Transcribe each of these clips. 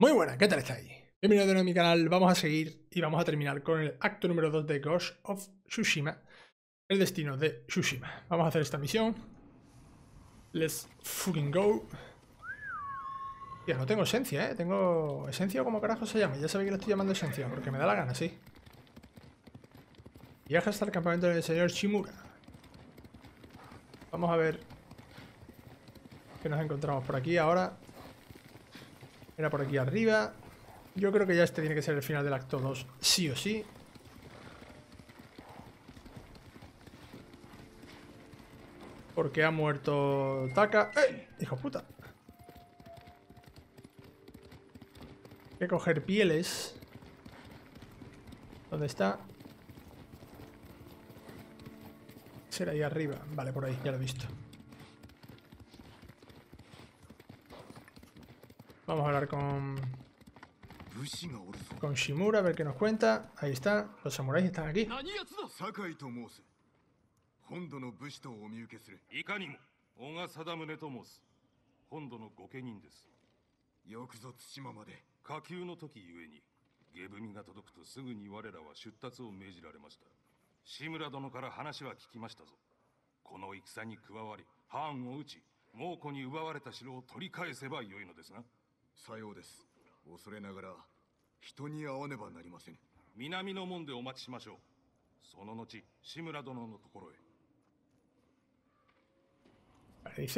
Muy buenas, ¿qué tal estáis? Bienvenidos de nuevo a mi canal. Vamos a seguir y vamos a terminar con el acto número 2 de Ghost of Tsushima, el destino de Tsushima. Vamos a hacer esta misión. Let's fucking go. Tío, no tengo esencia, ¿eh? Tengo esencia o como carajo se llama. Ya sabéis que la estoy llamando esencia porque me da la gana, sí. Viaja hasta el campamento del señor Shimura. Vamos a ver qué nos encontramos por aquí ahora. Era por aquí arriba. Yo creo que ya este tiene que ser el final del acto 2, sí o sí. Porque ha muerto Taka. ¡Eh! ¡Hijo puta! Hay que coger pieles. ¿Dónde está? Será ahí arriba. Vale, por ahí, ya lo he visto. Vamos a hablar con Shimura, a ver qué nos cuenta. Ahí está, los samuráis están aquí. Vale, dice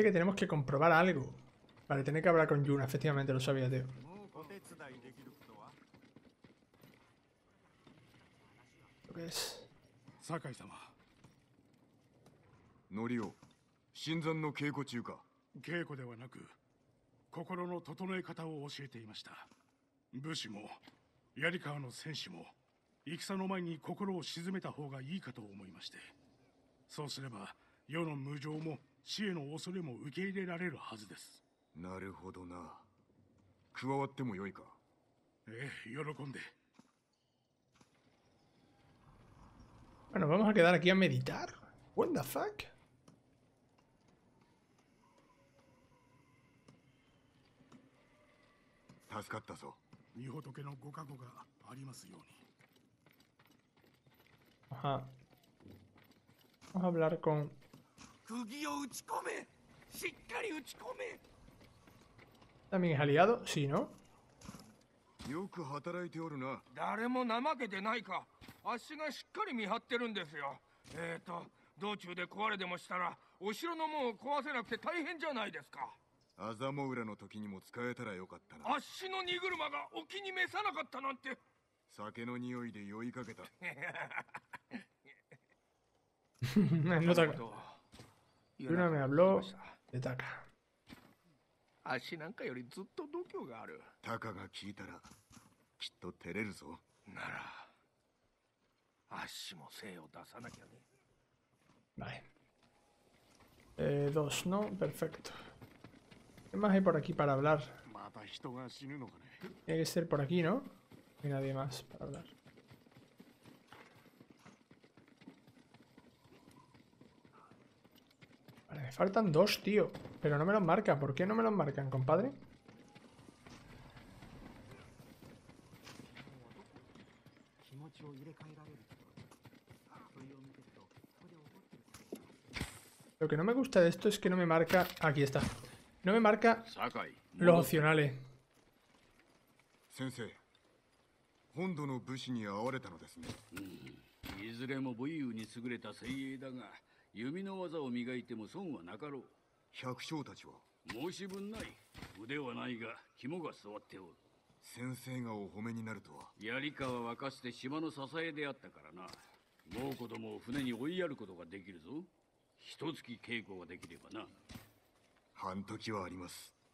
que tenemos que comprobar algo. Vale, tener que hablar con Yuna, efectivamente, lo sabía, tío. ¿Lo que es? Sakai-sama. Norio, Shinzan no keiko chuu ka? Keiko de wa naku. 心の整え方を教えていました。武士も槍川の戦士も戦の前に心を鎮めた方がいいかと思いまして。そうすれば世の無常も死への恐れも受け入れられるはずです。なるほどな。加わってもよいか。ええ、喜んで。Bueno, vamos a quedar aquí a meditar. What the fuck? Ajá. Vamos a hablar con... ¿También es aliado? Sí, ¿no? No Taka. Yuna me habló de Taka. Vale. Dos, ¿no? Perfecto. ¿Qué más hay por aquí para hablar? Tiene que ser por aquí, ¿no? No hay nadie más para hablar. Vale, me faltan dos, tío. Pero no me los marca. ¿Por qué no me los marcan, compadre? Lo que no me gusta de esto es que no me marca... Aquí está. No me marca los opcionales.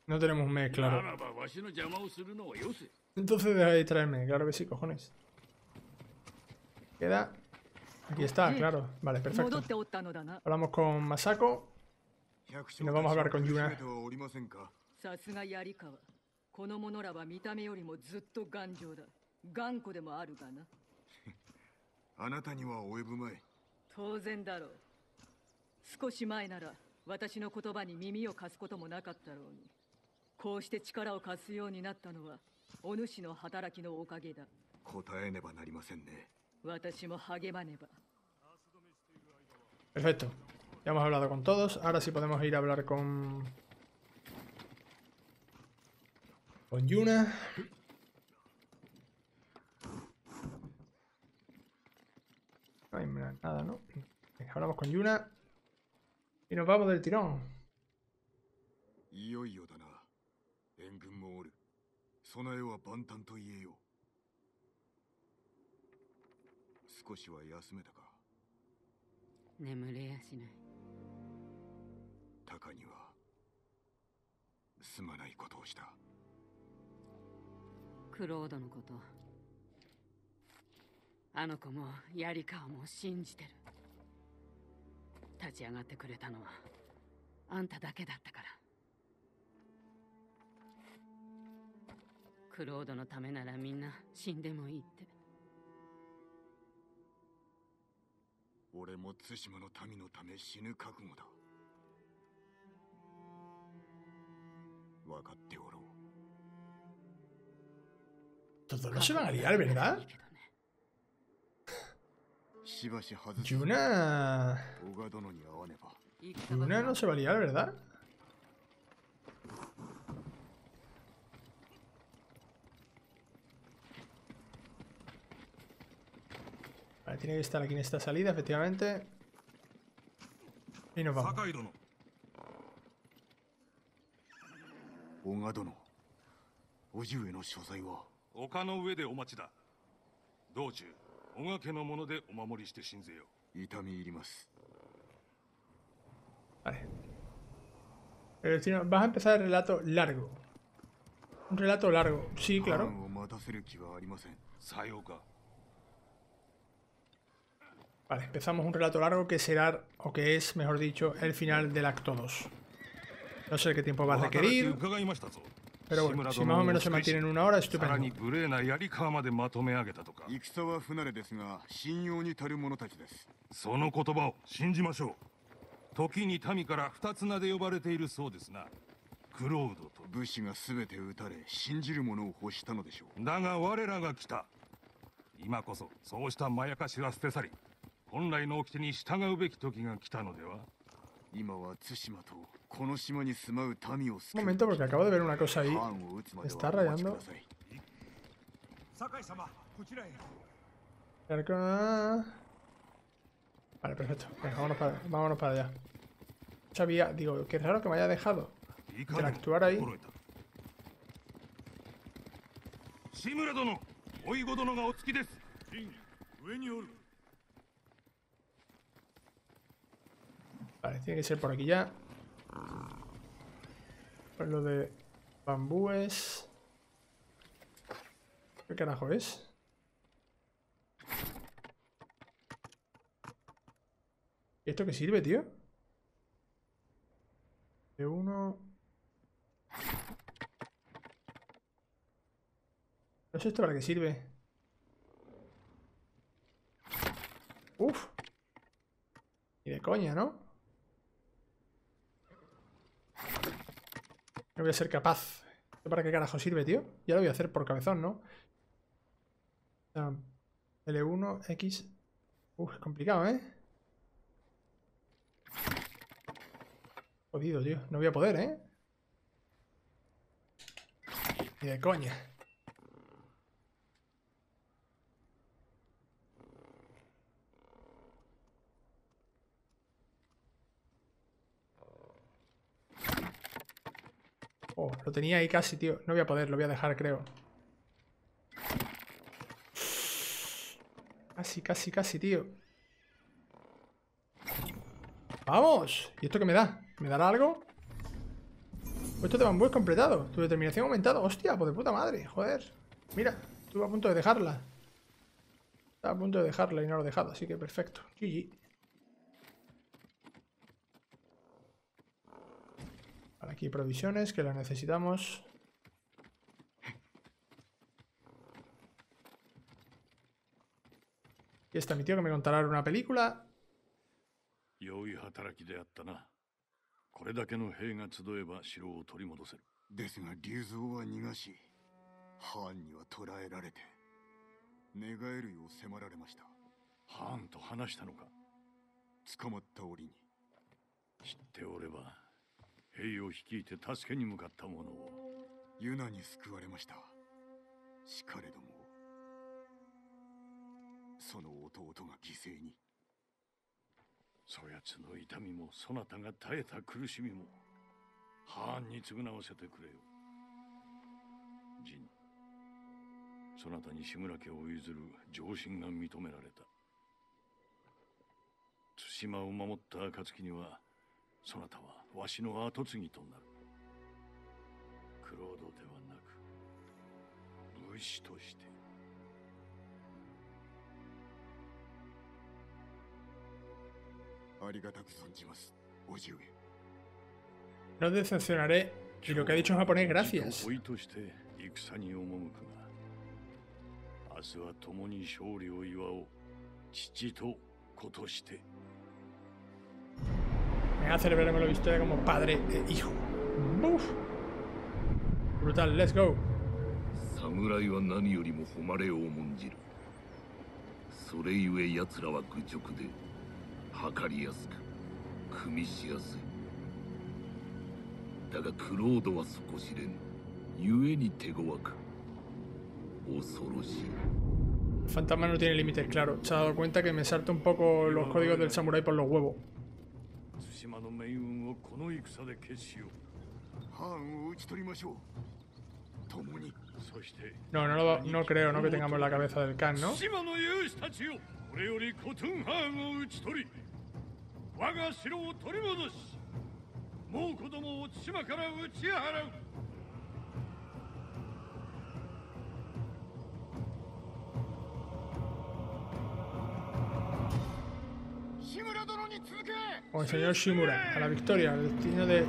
No tenemos un mes, claro. Entonces deja de distraerme, claro que sí, cojones. Queda. Aquí está, claro. Vale, perfecto. Hablamos con Masako. Y nos vamos a hablar con Yuna. Perfecto. Ya hemos hablado con todos. Ahora sí podemos ir a hablar con Yuna. No hay nada, ¿no? Venga, hablamos con Yuna. Y nos vamos del tirón. Todos los se van a liar, ¿verdad? Yuna no se va a liar, ¿verdad? Vale, tiene que estar aquí en esta salida, efectivamente. Y nos vamos. Vale. Pero vas a empezar el relato largo. Un relato largo. Sí, claro. Vale, empezamos un relato largo que será, o que es, mejor dicho, el final del acto 2. No sé qué tiempo va a requerir. Pero bueno, si más o menos se mantienen una hora, estupendo. Un momento, porque acabo de ver una cosa ahí. Me está rayando. Vale, perfecto. Venga, vámonos para allá. No sabía, digo, qué raro que me haya dejado interactuar ahí. Vale, tiene que ser por aquí ya. Por lo de bambúes. ¿Qué carajo es? ¿Y esto qué sirve, tío? De uno... No sé esto para qué sirve. Uf. Ni de coña, ¿no? No voy a ser capaz. ¿Para qué carajo sirve, tío? Ya lo voy a hacer por cabezón, ¿no? L1, X... Uf, es complicado, ¿eh? Jodido, tío. No voy a poder, ¿eh? Ni de coña. Oh, lo tenía ahí casi, tío. No voy a poder, lo voy a dejar, creo. Casi, tío. ¡Vamos! ¿Y esto qué me da? ¿Me dará algo? Puesto de bambú es completado. Tu determinación ha aumentado. ¡Hostia, pues de puta madre! Joder. Mira, estuve a punto de dejarla. Estaba a punto de dejarla y no lo he dejado, así que perfecto. GG. Aquí provisiones, que las necesitamos. Aquí está mi tío, que me contará una película. 犯には捕らえられて寝返るよう迫られました。犯と話したのか？捕まった折に。知っておれば兵を率いて助けに向かった者を。ユナに救われました。しかれどもその弟が犠牲に。そやつの痛みもそなたが耐えた苦しみも藩に償わせてくれよ。仁、そなたに志村家を譲る上心が認められた。対馬を守った暁にはそなたはわしの跡継ぎとなる。クロードではなく武士として。ありがたく存じます、おじ上。No decepcionaré. Y lo que ha dicho en japonés, gracias. Venga, celebraremos la victoria como padre e hijo. ¡Buf! Brutal, let's go. Samurai wa nani yorimo homare o monjiru. Sore yue yatsura wa guchoku de hakari yasuku, kumi shiyasui. だがクロードはそこ知れん。ゆえに手強く。恐ろしい。Fantasma no tiene límites, claro. Se ha dado cuenta que me salto un poco los códigos del samurái por los huevos. No, no creo, no que tengamos la cabeza del Khan, ¿no? O el señor Shimura, a la victoria, el destino de...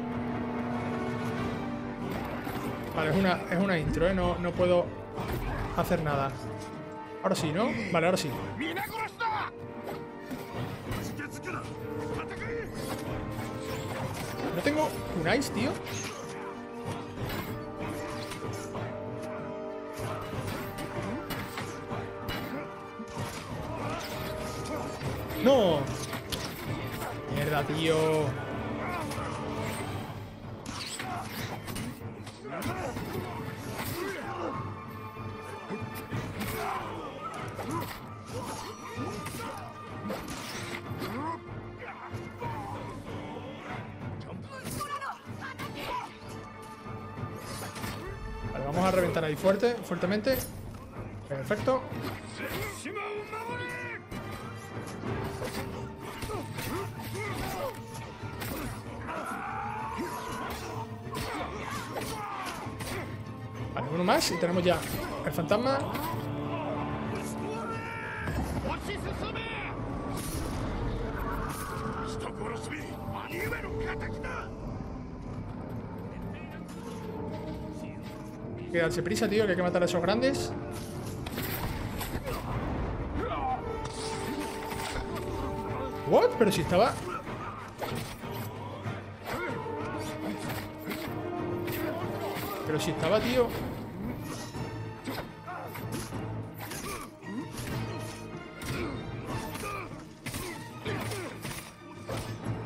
Vale, es una intro, ¿eh? No puedo hacer nada. Ahora sí, ¿no? Vale, ahora sí. No tengo kunais, tío. No. Mierda, tío. Vamos a reventar ahí fuertemente. Perfecto. Vale, uno más y tenemos ya el fantasma. Hay que darse prisa, tío, que hay que matar a esos grandes. ¿What? Pero si estaba... tío.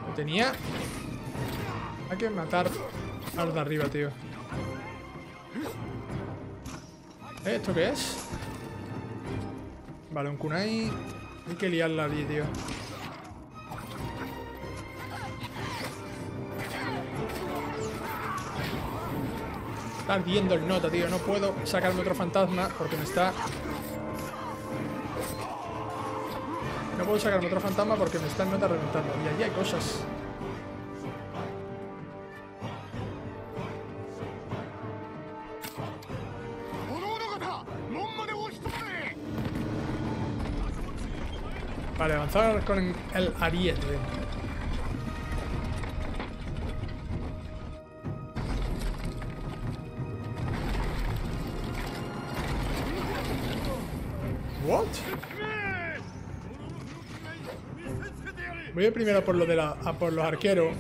Lo tenía. Hay que matar a los de arriba, tío. ¿Esto qué es? Vale, un kunai. Hay que liarla allí, tío. Está ardiendo el nota, tío. No puedo sacarme otro fantasma porque me está... No puedo sacarme otro fantasma porque me está el nota reventando. Y allí hay cosas. Vale, avanzar con el ariete. What? Voy a ir primero por lo de por los arqueros.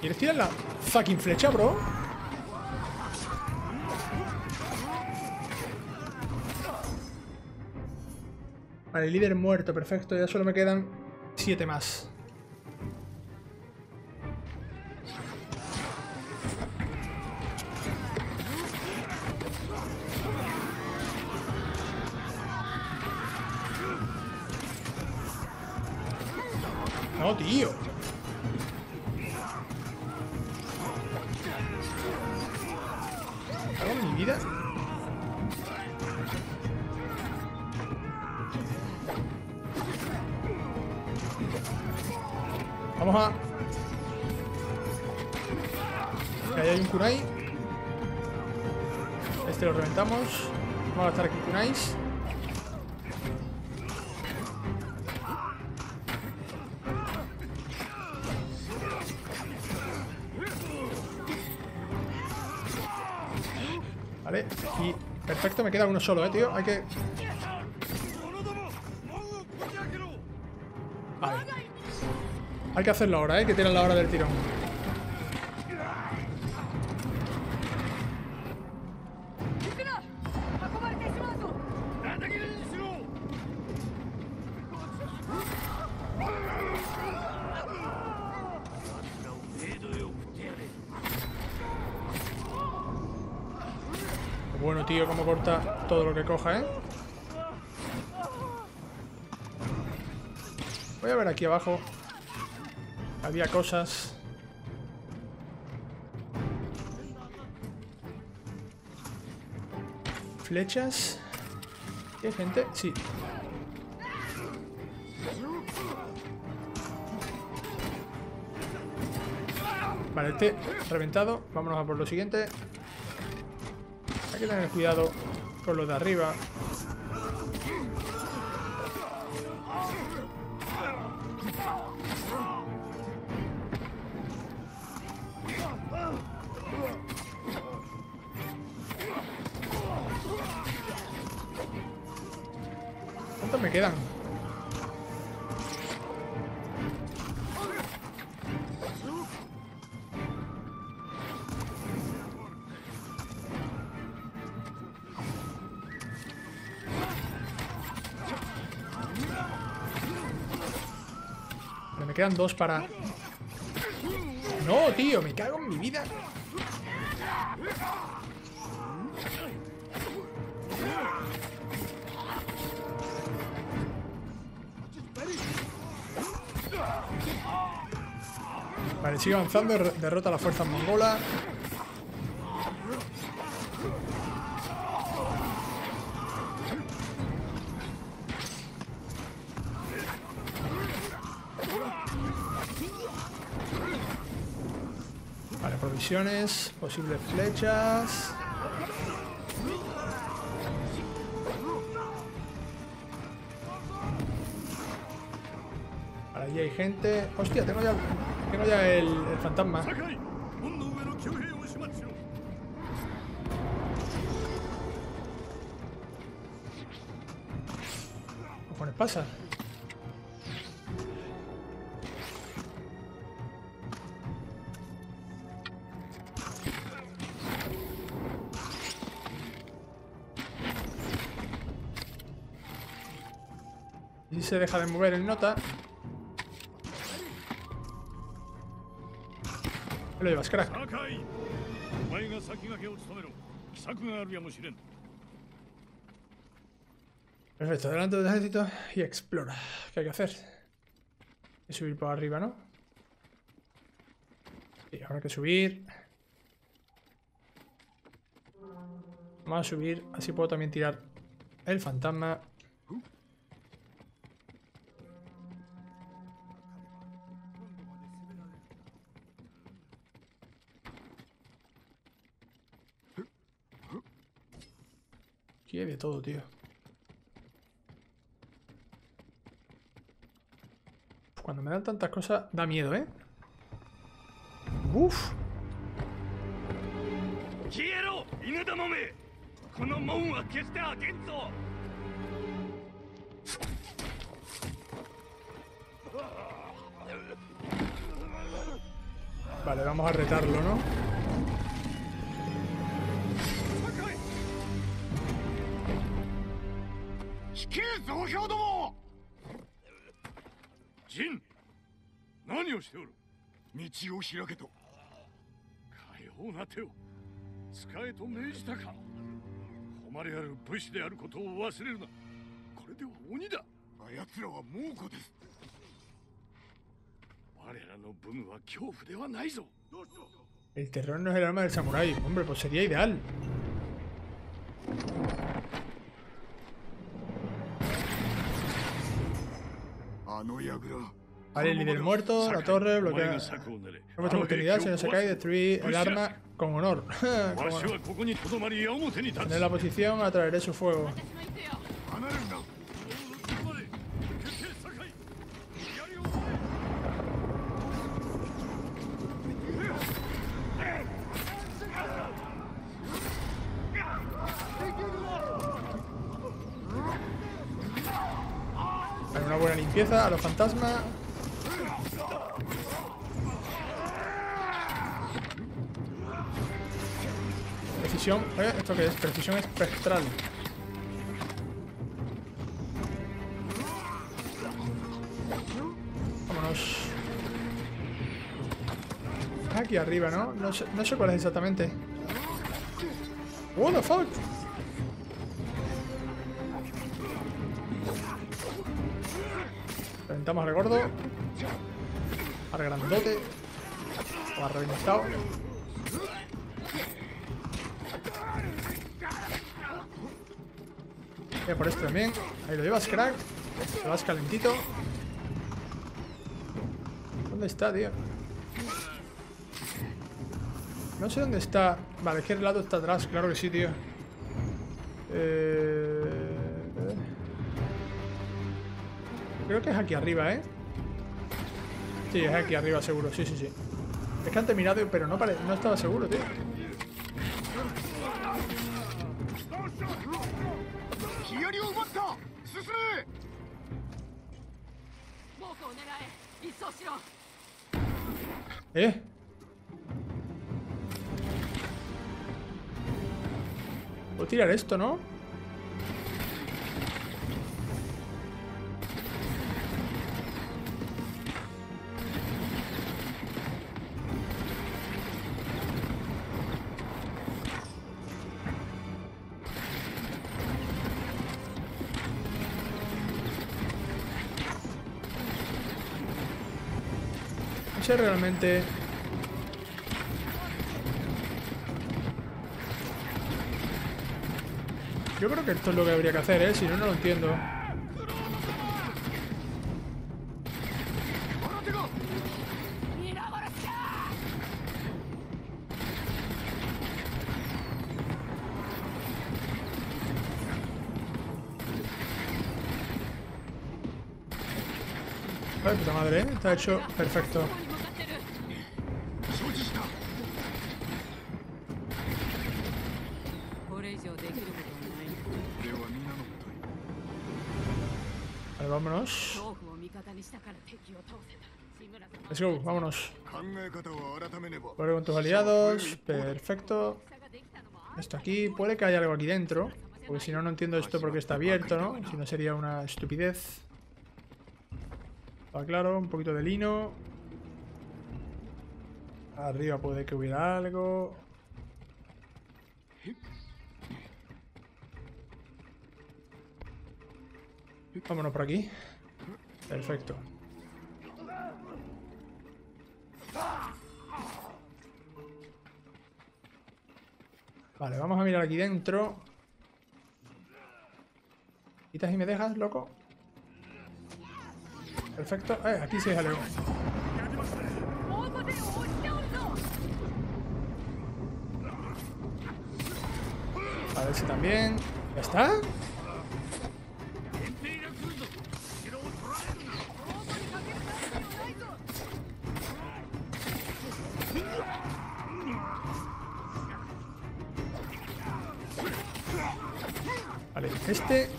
¿Quieres tirar la fucking flecha, bro? Vale, el líder muerto, perfecto. Ya solo me quedan 7 más. No, tío. ¿Algo en mi vida? Vamos a... Que ahí hay un kunai. Este lo reventamos. Vamos a gastar aquí kunais. Vale, y perfecto, me queda uno solo, tío. Hay que... Vale. Hay que hacerlo ahora, que tiran la hora del tirón. Bueno, tío, cómo corta todo lo que coja, Voy a ver aquí abajo. Había cosas. Flechas. ¿Hay gente? Sí. Vale, este reventado. Vámonos a por lo siguiente. Hay que tener cuidado con los de arriba. ¿Cuántos me quedan? Me quedan 2 para... No, tío, me cago en mi vida. Vale, sigue avanzando, derrota a las fuerzas mongolas. Vale, provisiones, posibles flechas. Vale, allí hay gente. Hostia, tengo ya el fantasma. ¿Qué pasa? Y se deja de mover el nota. Ahí lo llevas, crack. Perfecto, adelante del ejército y explora. ¿Qué hay que hacer? Hay que subir para arriba, ¿no? Sí, ahora hay que subir. Vamos a subir, así puedo también tirar el fantasma. Aquí hay de todo, tío. Cuando me dan tantas cosas, da miedo, Uf. Vale, vamos a retarlo, ¿no? ¡Jin! ¿Qué estás haciendo? ¡Michio, Shiraketo! ¡Kayo, Nateo! ¡Skae to Meiji Taka! ¡Homare a Bush de Arcoto, Waserna! ¡Correte, Unida! ¡Ayatra, Muco! El terror no es el arma del samurái. Hombre, pues sería ideal. Vale, el líder muerto, la torre, bloquea. Nuestra oportunidad, señor Sakai, destruir el arma con honor. En la posición, atraeré su fuego. Empieza a los fantasmas. Precisión. ¿Esto qué es? Precisión espectral. Vámonos. Aquí arriba, ¿no? No sé cuál es exactamente. What the fuck? Reventamos al gordo, al grandote, o al reventado. Voy a por esto también. Ahí lo llevas, crack. Lo vas calentito. ¿Dónde está, tío? No sé dónde está. Vale, ¿qué lado está atrás? Claro que sí, tío. Creo que es aquí arriba, ¿eh? Sí, es aquí arriba, seguro. Sí, sí, sí. Es que antes he mirado, pero no estaba seguro, tío. ¿Eh? Puedo tirar esto, ¿no? Realmente yo creo que esto es lo que habría que hacer, si no, no lo entiendo. Ay, puta madre, está hecho perfecto. Vámonos. Let's go, vámonos. Vuelve con tus aliados. Perfecto. Esto aquí. Puede que haya algo aquí dentro. Porque si no, no entiendo esto porque está abierto, ¿no? Si no sería una estupidez. Está claro. Un poquito de lino. Arriba puede que hubiera algo. Vámonos por aquí. Perfecto. Vale, vamos a mirar aquí dentro. ¿Quitas y me dejas, loco? Perfecto. Aquí sí es algo. A ver si también. ¿Ya está? Vale, este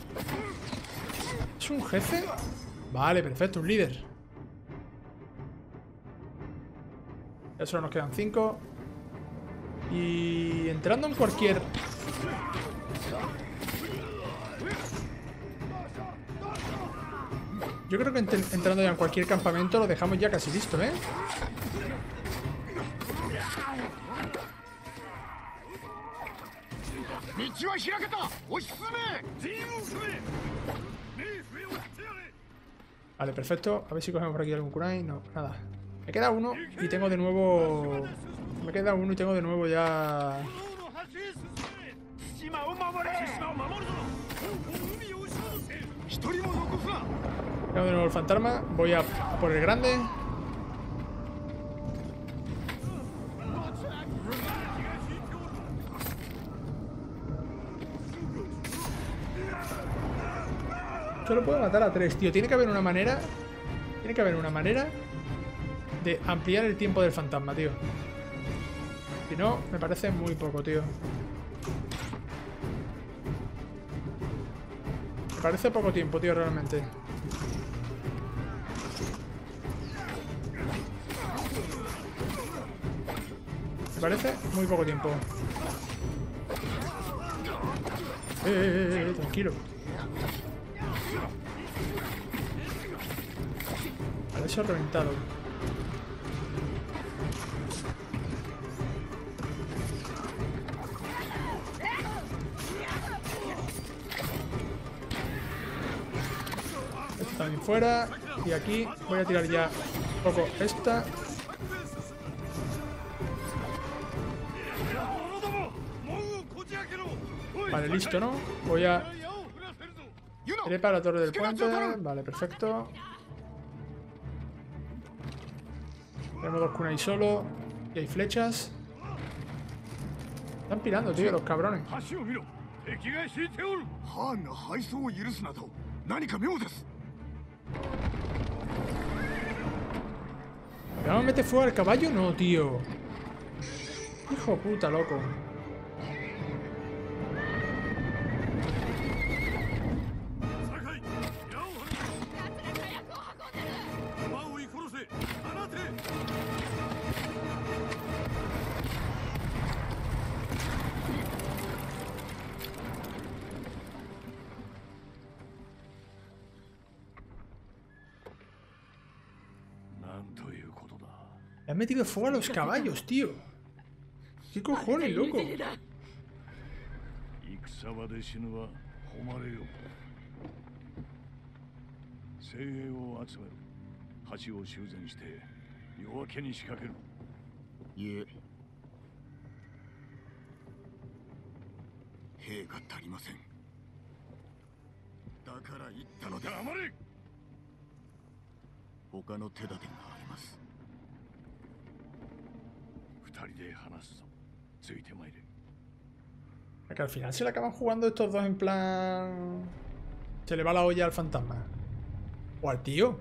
es un jefe. Vale, perfecto, un líder. Ya solo nos quedan 5. Y entrando en cualquier... Yo creo que entrando ya en cualquier campamento lo dejamos ya casi listo, ¿eh? Vale, perfecto. A ver si cogemos por aquí algún kunai. No, nada. Me queda uno y tengo de nuevo... Me queda uno y tengo de nuevo ya... Tengo de nuevo el fantasma. Voy a por el grande. Solo puedo matar a 3, tío. Tiene que haber una manera. Tiene que haber una manera de ampliar el tiempo del fantasma, tío. Si no, me parece muy poco, tío. Me parece poco tiempo, tío, realmente. Me parece muy poco tiempo. Tranquilo. Vale, eso ha reventado. Esto también fuera. Y aquí voy a tirar ya un poco esta. Vale, listo, ¿no? Voy a... Trepa la torre del puente. Vale, perfecto. Tenemos 2 kunai solo. Y hay flechas. Están pirando, tío, los cabrones. ¿Le vamos a meter fuego al caballo? No, tío. Hijo puta, loco. Le han metido fuego a los caballos, tío. ¿Qué cojones, loco? Que al final se le acaban jugando estos dos en plan... Se le va la olla al fantasma. O al tío.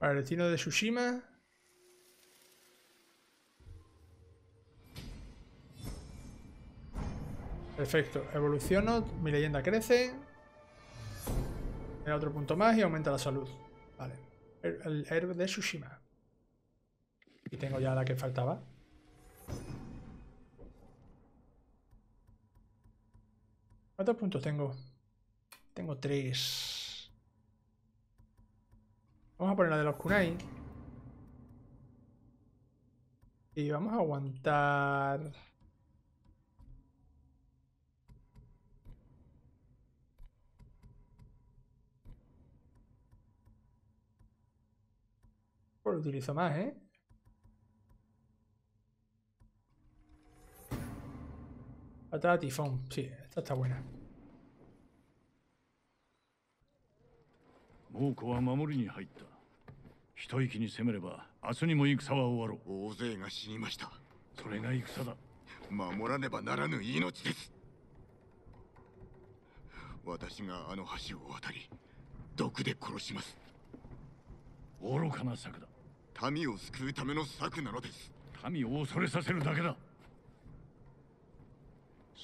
Para el destino de Tsushima. Perfecto, evoluciono, mi leyenda crece. Me da otro punto más y aumenta la salud. Vale, el héroe de Tsushima. Y tengo ya la que faltaba. ¿Cuántos puntos tengo? Tengo 3. Vamos a poner la de los kunai. Y vamos a aguantar... Pues lo utilizo más, ¿eh? Patada tifón. Sí, esta está buena.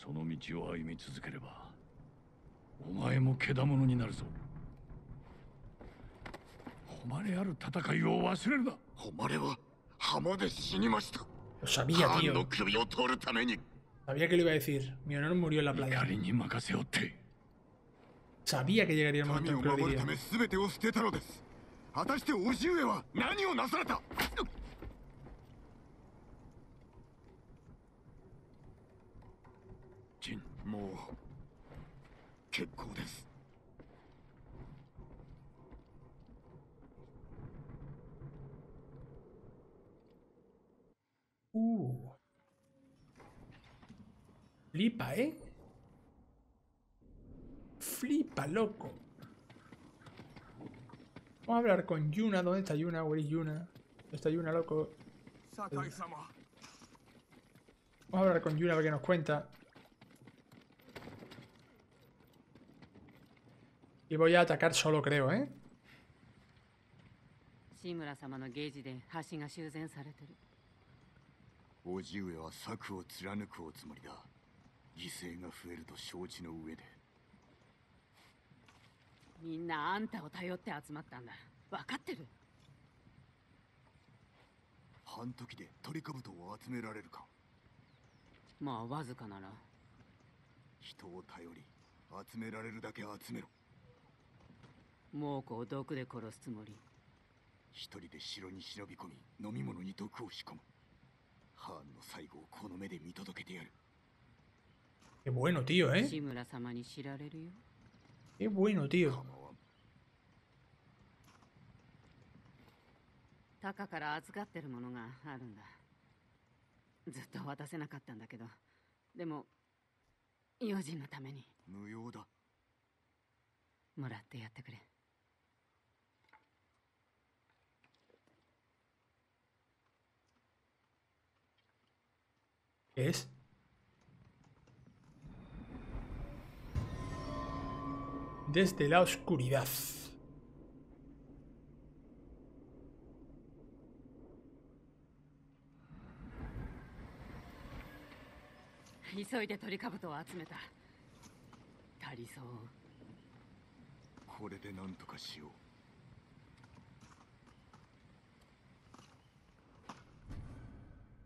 その道を歩み続ければお前もけだものになるぞ。誉れある戦いを忘れるな。誉れは浜で死にました。カンの首を取るために。 Sabía que le iba a decir. Mi honor murió en la playa. Sabía que llegaría el momento en que lo diría. Flipa, ¿eh? Flipa, loco. Vamos a hablar con Yuna. ¿Dónde está Yuna? ¿Where is Yuna? ¿Dónde está Yuna, loco? Vamos a hablar con Yuna a ver qué nos cuenta. Y voy a atacar solo, creo, ¿eh? Shimura-sama no geiji de hashi ga shuzen sareteru. Ojiue wa saku o tsuranuku o tsumori da. 犠牲が増えると承知の上でみんなあんたを頼って集まったんだ。分かってる。半時でトリカブトを集められるか。まあわずかなら人を頼り集められるだけ集めろ。猛虎を毒で殺すつもり。一人で城に忍び込み飲み物に毒を仕込む。ハーンの最後をこの目で見届けてやる。 Qué bueno, tío, ¿eh? Qué bueno, tío. Taka から預かってるものがあるんだ。ずっと渡せなかったんだけど、でも用心のために。無用だ。もらってやってくれ。え? Desde la oscuridad.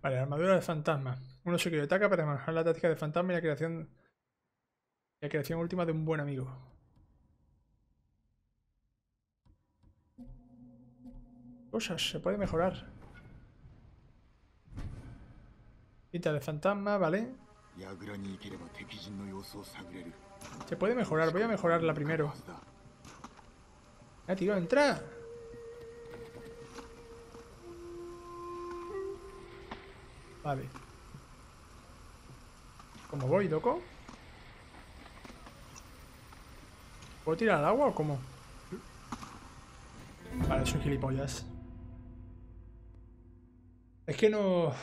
Vale, armadura de fantasma. Un obsequio de Taka para manejar la táctica de fantasma y la creación última de un buen amigo. Cosas, se puede mejorar. Pinta de fantasma, ¿vale? Se puede mejorar, voy a mejorarla primero. ¡Ah, tío, entra! Vale. ¿Cómo voy, loco? ¿Puedo tirar al agua o cómo? Vale, soy gilipollas. Es que no...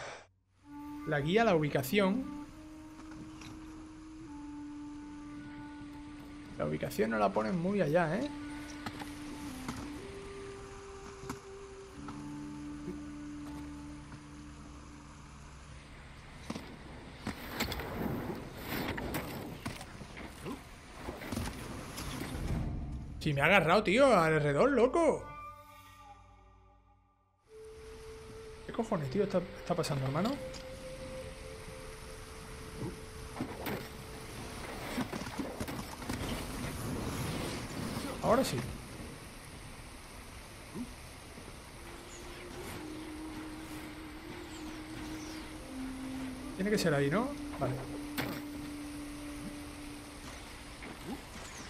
La guía, la ubicación... La ubicación no la ponen muy allá, ¿eh? Si me ha agarrado, tío, alrededor, loco. ¿Qué cojones, tío, está pasando, hermano? Ahora sí. Tiene que ser ahí, ¿no? Vale.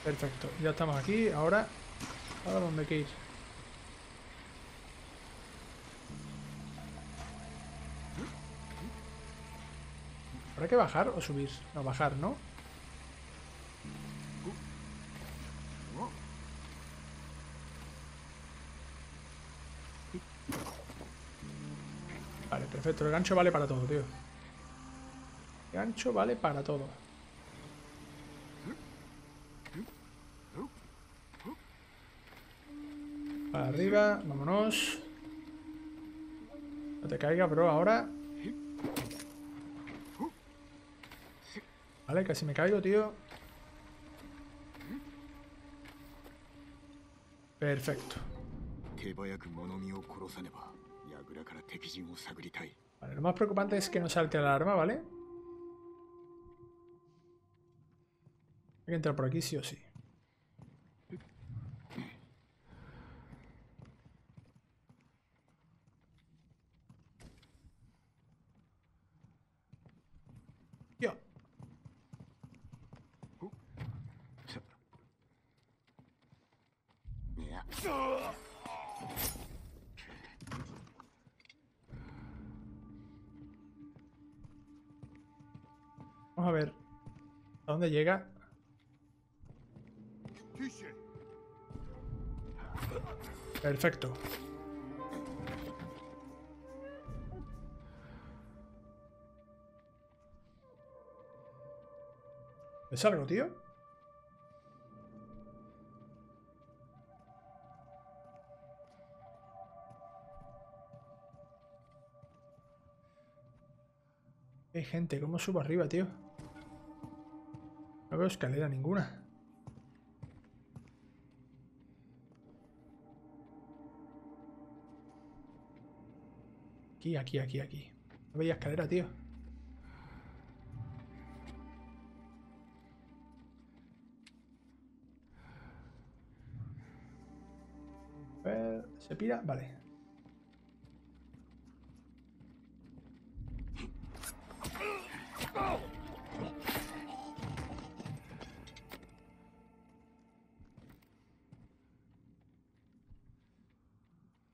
Perfecto, ya estamos aquí. Ahora ¿dónde hay que ir? ¿Habrá que bajar o subir? No, bajar, ¿no? Vale, perfecto. El gancho vale para todo, tío. El gancho vale para todo. Para arriba, vámonos. No te caigas, bro, ahora. Vale, casi me caigo, tío. Perfecto. Vale, lo más preocupante es que no salte la alarma, ¿vale? Hay que entrar por aquí sí o sí. Vamos a ver a dónde llega. Perfecto. ¿Me salgo, tío? Gente, ¿cómo subo arriba, tío? No veo escalera ninguna. Aquí, aquí, aquí, aquí. No veía escalera, tío. A ver, ¿se pira? Vale.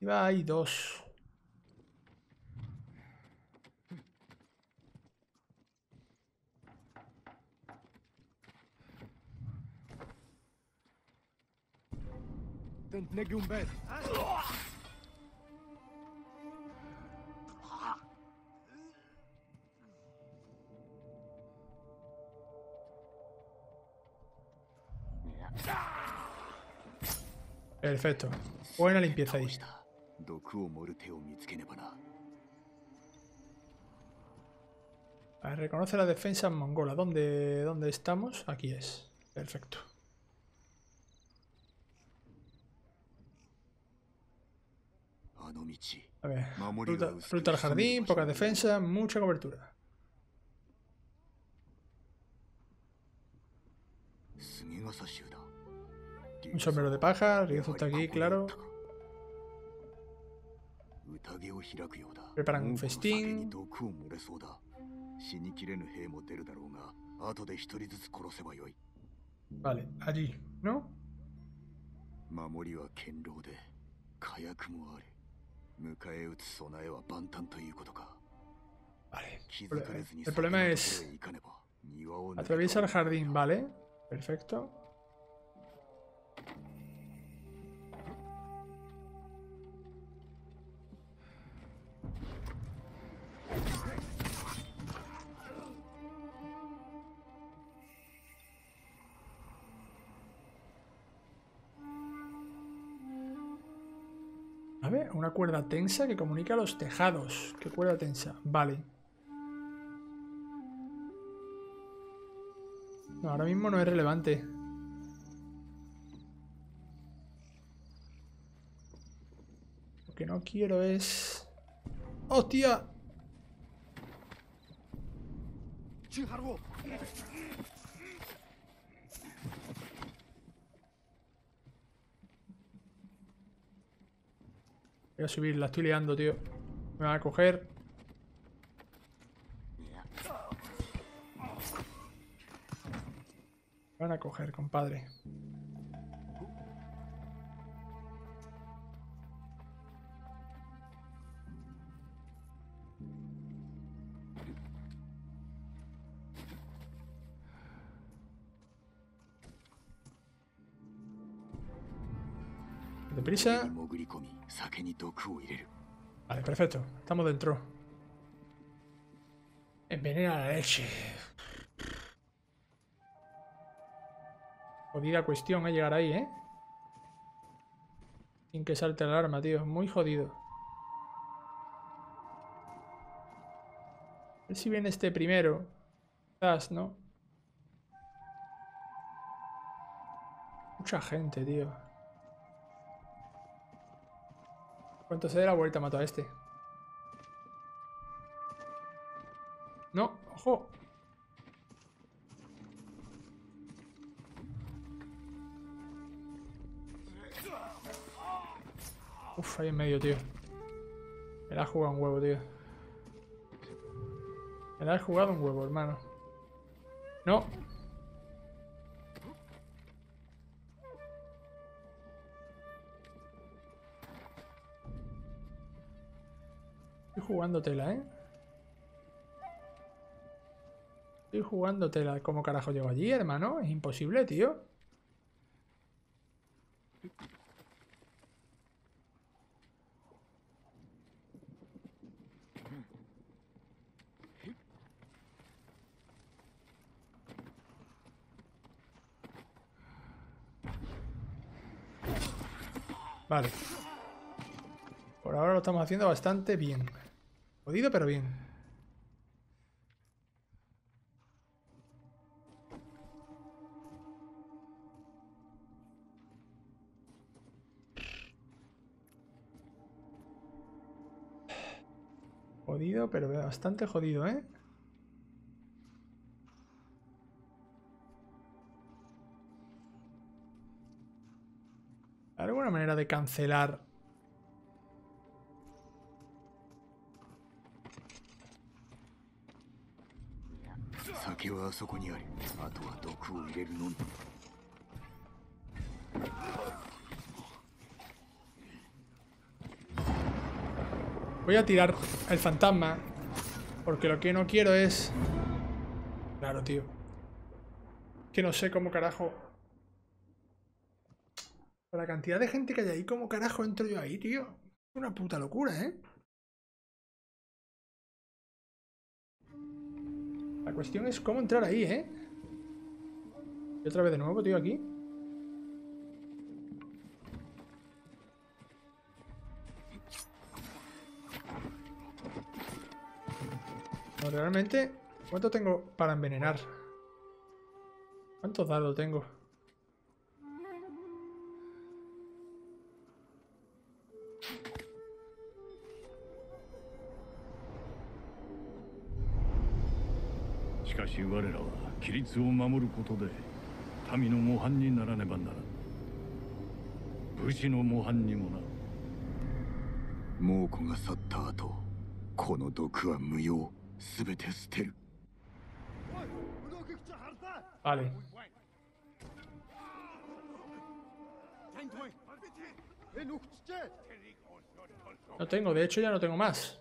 Hay dos. Perfecto. Buena limpieza ahí. A ver, reconoce la defensa mongola. ¿Dónde estamos? Aquí es. Perfecto. A ver, fruta al jardín, poca defensa, mucha cobertura. Un sombrero de paja, Raizu está aquí, claro. Preparan un festín. Vale, allí, ¿no? Vale. El problema es atraviesa el jardín, ¿vale? Perfecto. Una cuerda tensa que comunica los tejados. ¿Qué cuerda tensa? Vale. No, ahora mismo no es relevante. Lo que no quiero es... ¡Hostia! Voy a subir, la estoy liando, tío. Me van a coger. Me van a coger, compadre. Deprisa. Vale, perfecto. Estamos dentro. Envenena la leche. Jodida cuestión, llegar ahí, ¿eh? Sin que salte la alarma, tío. Muy jodido. A ver si viene este primero. Quizás, ¿no? mucha gente, tío. ¿Cuánto se dé la vuelta? Mato a este. No, ojo. Uf, ahí en medio, tío. Me la has jugado un huevo, tío. Me la has jugado un huevo, hermano. No. Estoy jugando tela, ¿eh? Estoy jugando tela. ¿Cómo carajo llego allí, hermano? Es imposible, tío. Vale. Por ahora lo estamos haciendo bastante bien. Jodido, pero bien. Jodido, pero bastante jodido, ¿eh? ¿Alguna manera de cancelar? Voy a tirar el fantasma, porque lo que no quiero es... Claro, tío. Que no sé cómo carajo... La cantidad de gente que hay ahí, ¿cómo carajo entro yo ahí, tío? Es una puta locura, ¿eh? La cuestión es cómo entrar ahí, ¿eh? Y otra vez de nuevo, tío, aquí. No, realmente, ¿cuánto tengo para envenenar? ¿Cuántos dados tengo? Vale. No tengo, de hecho ya no tengo más.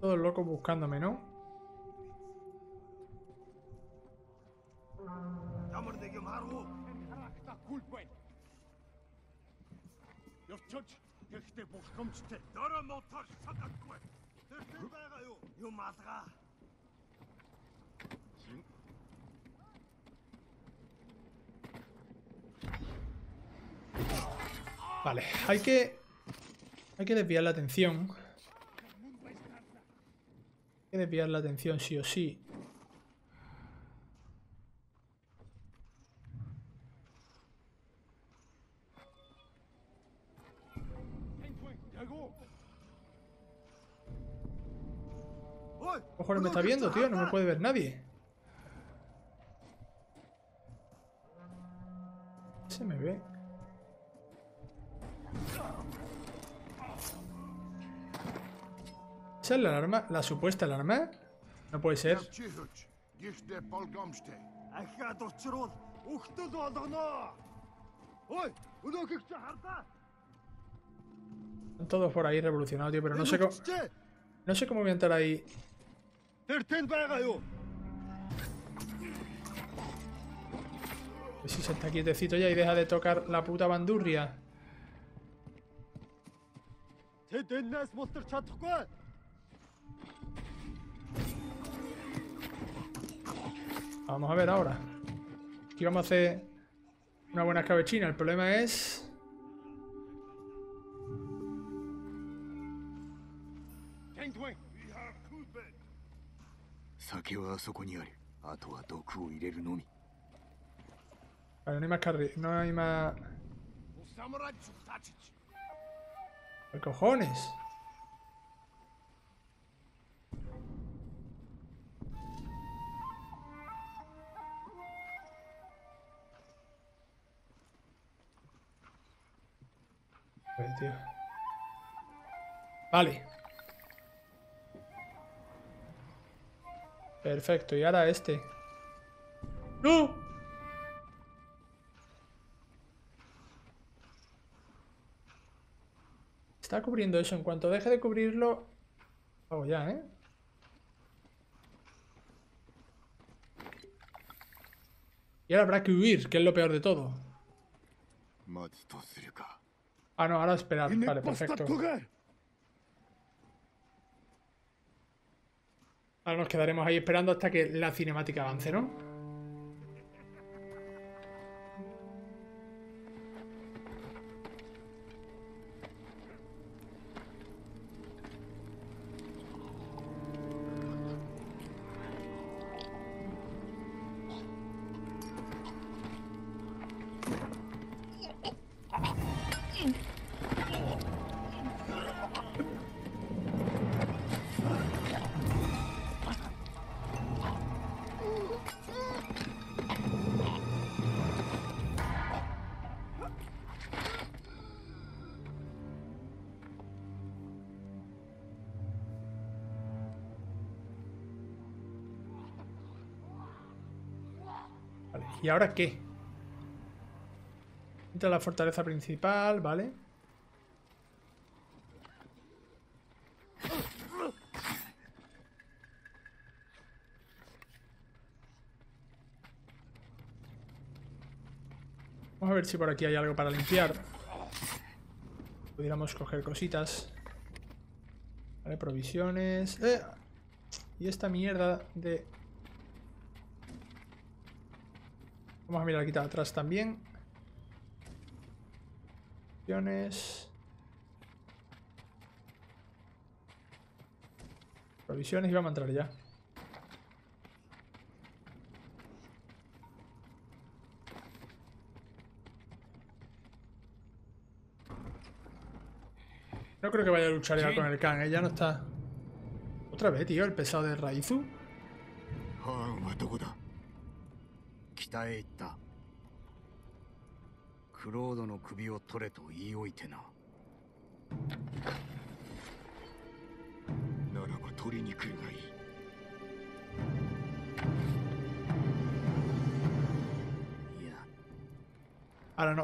Todos locos buscándome, ¿no? Vale, hay que desviar la atención. Hay que desviar la atención sí o sí. Ojo, no me está viendo, tío. No me puede ver nadie. Se me ve. ¿Esa es la alarma? ¿La supuesta alarma? No puede ser. Están todos por ahí revolucionados, tío, pero no sé cómo... No sé cómo voy a entrar ahí. A ver si se está quietecito ya y deja de tocar la puta bandurria. Vamos a ver ahora. Aquí vamos a hacer una buena escabechina. El problema es... Vale, no hay más carril, no hay más... ¿Qué cojones? Vale, tío. Vale. Perfecto, y ahora este. ¡No! Está cubriendo eso. En cuanto deje de cubrirlo... Hago ya, ¿eh? Y ahora habrá que huir, que es lo peor de todo. Ah, no, ahora esperar. Vale, perfecto. Ahora nos quedaremos ahí esperando hasta que la cinemática avance, ¿no? ¿Y ahora qué? Entra a la fortaleza principal, ¿vale? Vamos a ver si por aquí hay algo para limpiar. Pudiéramos coger cositas. Vale, provisiones. ¡Eh! Y esta mierda de... Vamos a mirar aquí atrás también. Provisiones. Provisiones y vamos a entrar ya. No creo que vaya a luchar ya con el Khan, ya no está. Otra vez, tío, el pesado de Raizu. Ahora no,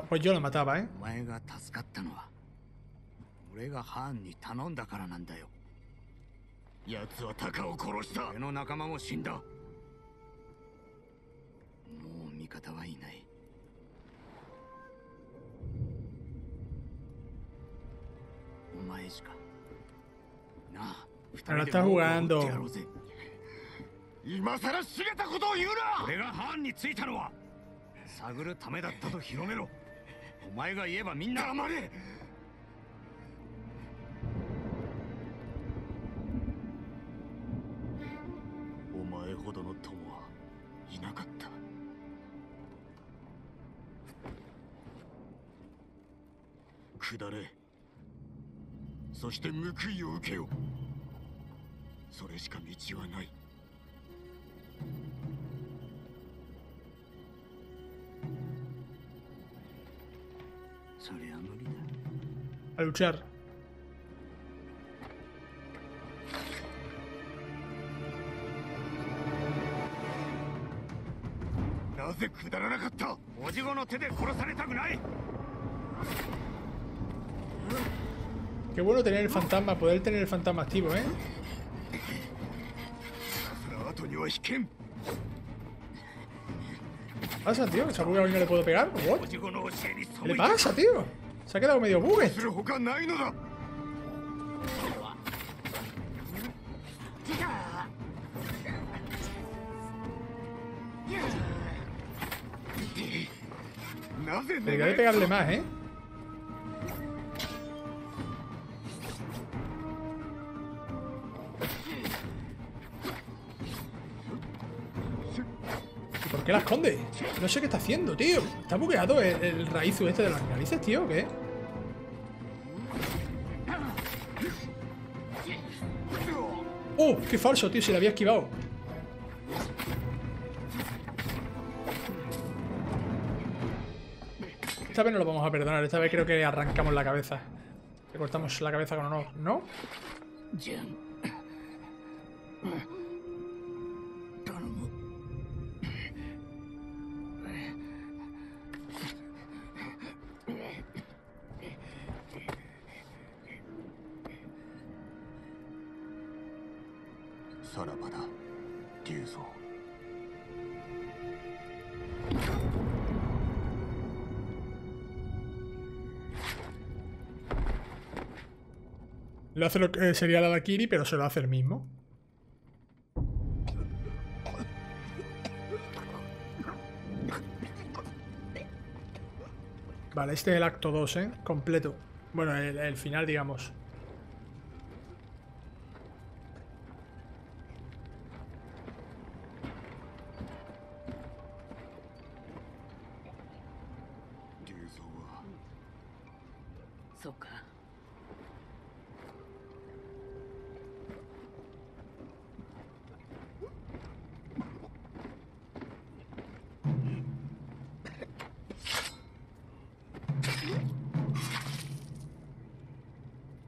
pues yo lo mataba, ¿eh? Ahora está jugando. A luchar. Qué bueno tener el fantasma, poder tener el fantasma activo, ¿eh? ¿Qué pasa, tío? ¿Esa buga hoy no le puedo pegar? ¿What? ¿Qué le pasa, tío? Se ha quedado medio bugue. Debería de pegarle más, ¿eh? qué la esconde? No sé qué está haciendo, tío. Está bugueado el Raizu este de las narices, tío, ¿qué? ¡Oh! ¡Qué falso, tío! Se la había esquivado. Esta vez no lo vamos a perdonar. Esta vez creo que arrancamos la cabeza. Le cortamos la cabeza con honor, ¿no? Hace lo que sería la Dakiri, pero se lo hace el mismo. Vale, este es el acto 2, ¿eh? Completo. Bueno, el final, digamos. No,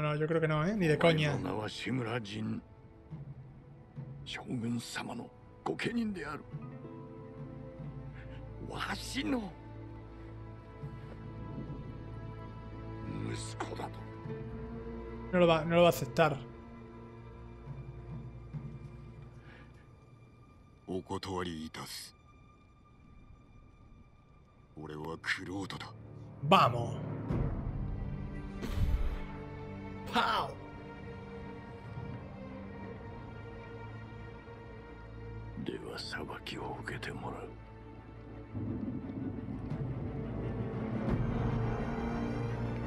no, yo creo que no, ¿eh? Ni de coña. No lo va a aceptar. Vamos. ¡Pow!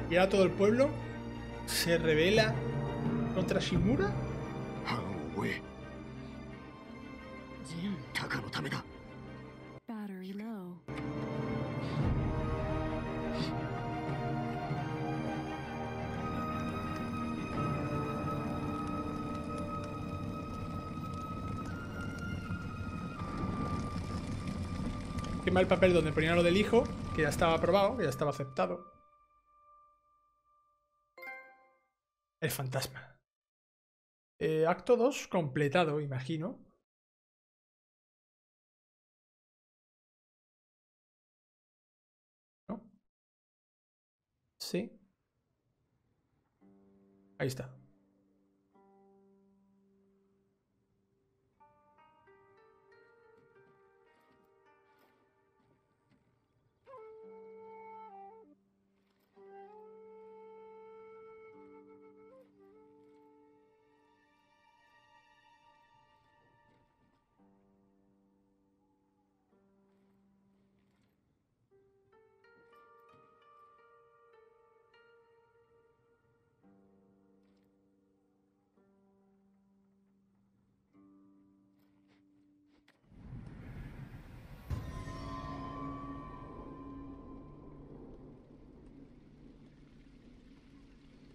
Y ahora todo el pueblo se revela contra Shimura. Quema el papel donde ponía lo del hijo, que ya estaba aprobado, que ya estaba aceptado. El fantasma. Acto 2 completado, imagino. ¿No? Sí. Ahí está.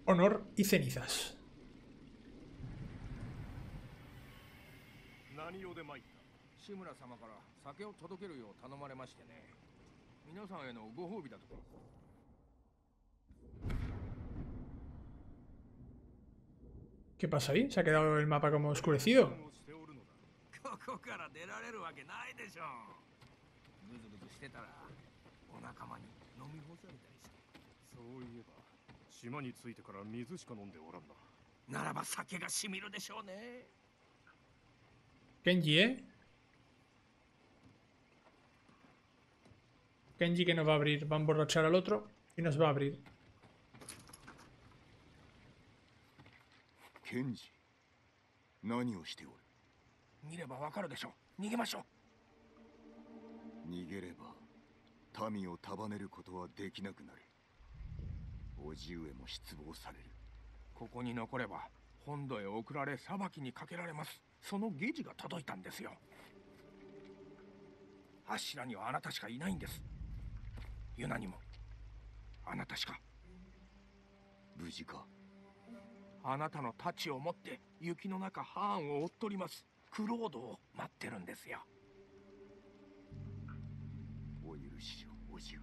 Honor y cenizas. 何用で参った。志村様から酒を届けるよう頼まれましてね。皆さんへのご褒美だとか。¿Qué pasa ahí? ¿Se ha quedado el mapa como oscurecido? Kenji, ¿eh? Kenji que nos va a abrir. Va a emborrachar al otro y nos va a abrir. Kenji, ¿qué estás haciendo? Mireba, va a caer de eso. Nigemasho. Nigereba, Tami o Tabaneru Kotoa de Kinakunari. Ojiue mo shitsubo sareru. Koko ni nokoreba, Hondo e okurare sabaki ni kakeraremasu. Sono geiji ga todoita en desu yo. Ashira ni wa anata shika inai en desu. Yuna ni mo anata shika. Buji ka? Anata no tachi o motte yuki no naka Haan o ottorimasu. クロードを待ってるんですよ。お許しをおじゅう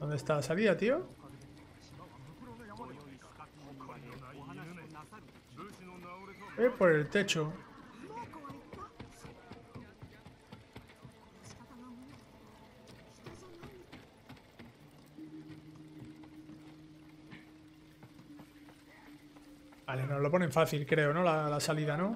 ¿Dónde está la salida, tío? Por el techo. Vale, nos lo ponen fácil, creo, ¿no? La salida, ¿no?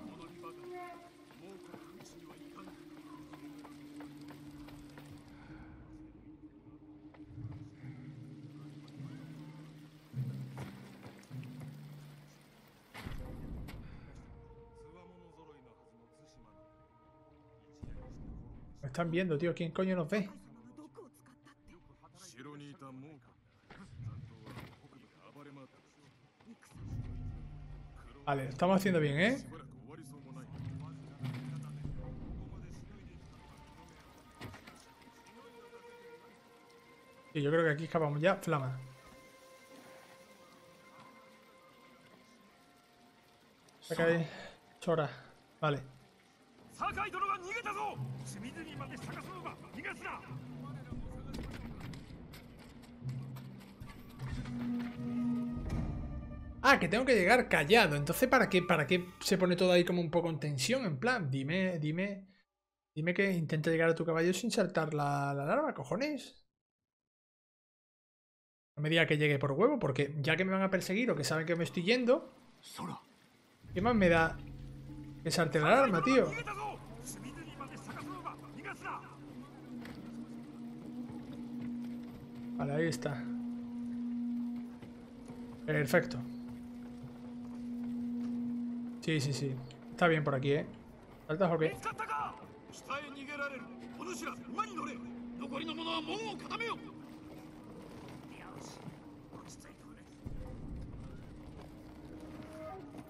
Me están viendo, tío. ¿Quién coño nos ve? Vale, estamos haciendo bien, ¿eh? Y yo creo que aquí escapamos ya, flama. Sakai, Chora. Vale. Ah, que tengo que llegar callado. Entonces, ¿para qué se pone todo ahí como un poco en tensión? En plan, dime que intenta llegar a tu caballo sin saltar la larva, cojones. No me diga que llegue por huevo, porque ya que me van a perseguir o que saben que me estoy yendo, ¿qué más me da que salte la alarma, tío? Vale, ahí está. Perfecto. Sí. Está bien por aquí, ¿eh? ¿Saltas o qué?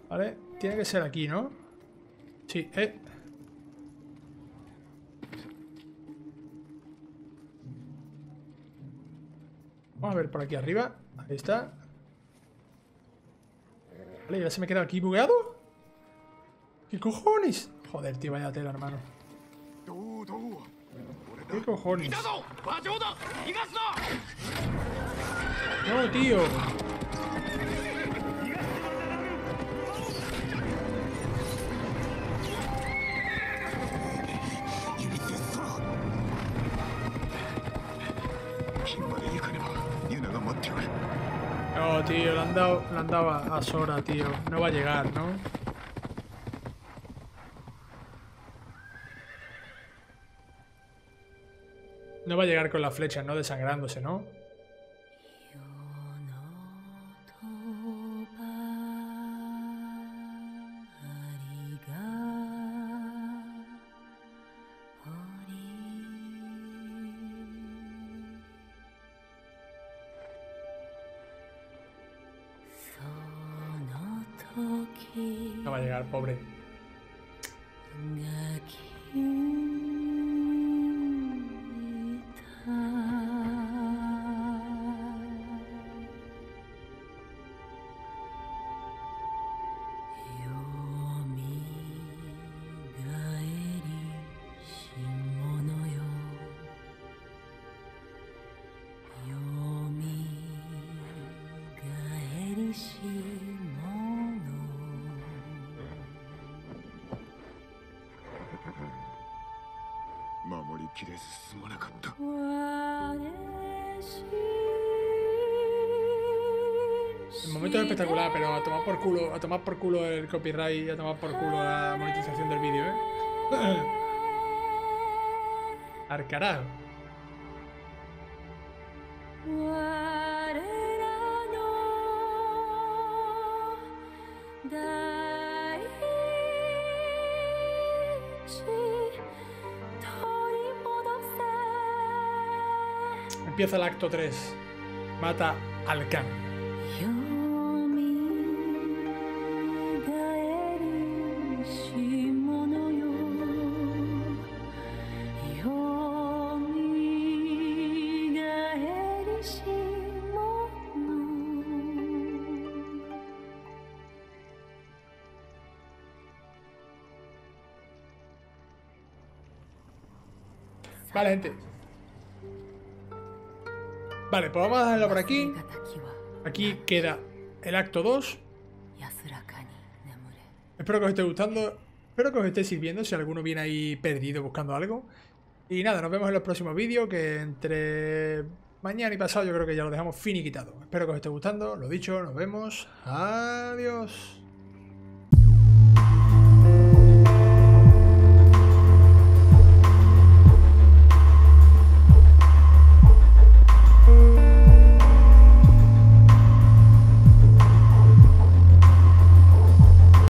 Vale, tiene que ser aquí, ¿no? Sí, Vamos a ver por aquí arriba. Ahí está. Vale, ya se me ha quedado aquí bugueado. ¿Qué cojones? Joder, tío, vaya tela, hermano. ¿Qué cojones? No, tío. No, tío, le han dado a Sora, tío. No va a llegar, ¿no? No va a llegar con la flecha, ¿no? Desangrándose, ¿no? No va a llegar, pobre. Espectacular, pero a tomar por culo el copyright, a tomar por culo la monetización del vídeo, ¿eh? Al carajo. Empieza el acto 3. Mata al Khan. Vale, gente. Vale, pues vamos a dejarlo por aquí. Aquí queda el acto 2. Espero que os esté gustando. Espero que os esté sirviendo si alguno viene ahí perdido buscando algo. Y nada, nos vemos en los próximos vídeos, que entre mañana y pasado yo creo que ya lo dejamos finiquitado. Espero que os esté gustando. Lo dicho, nos vemos. Adiós.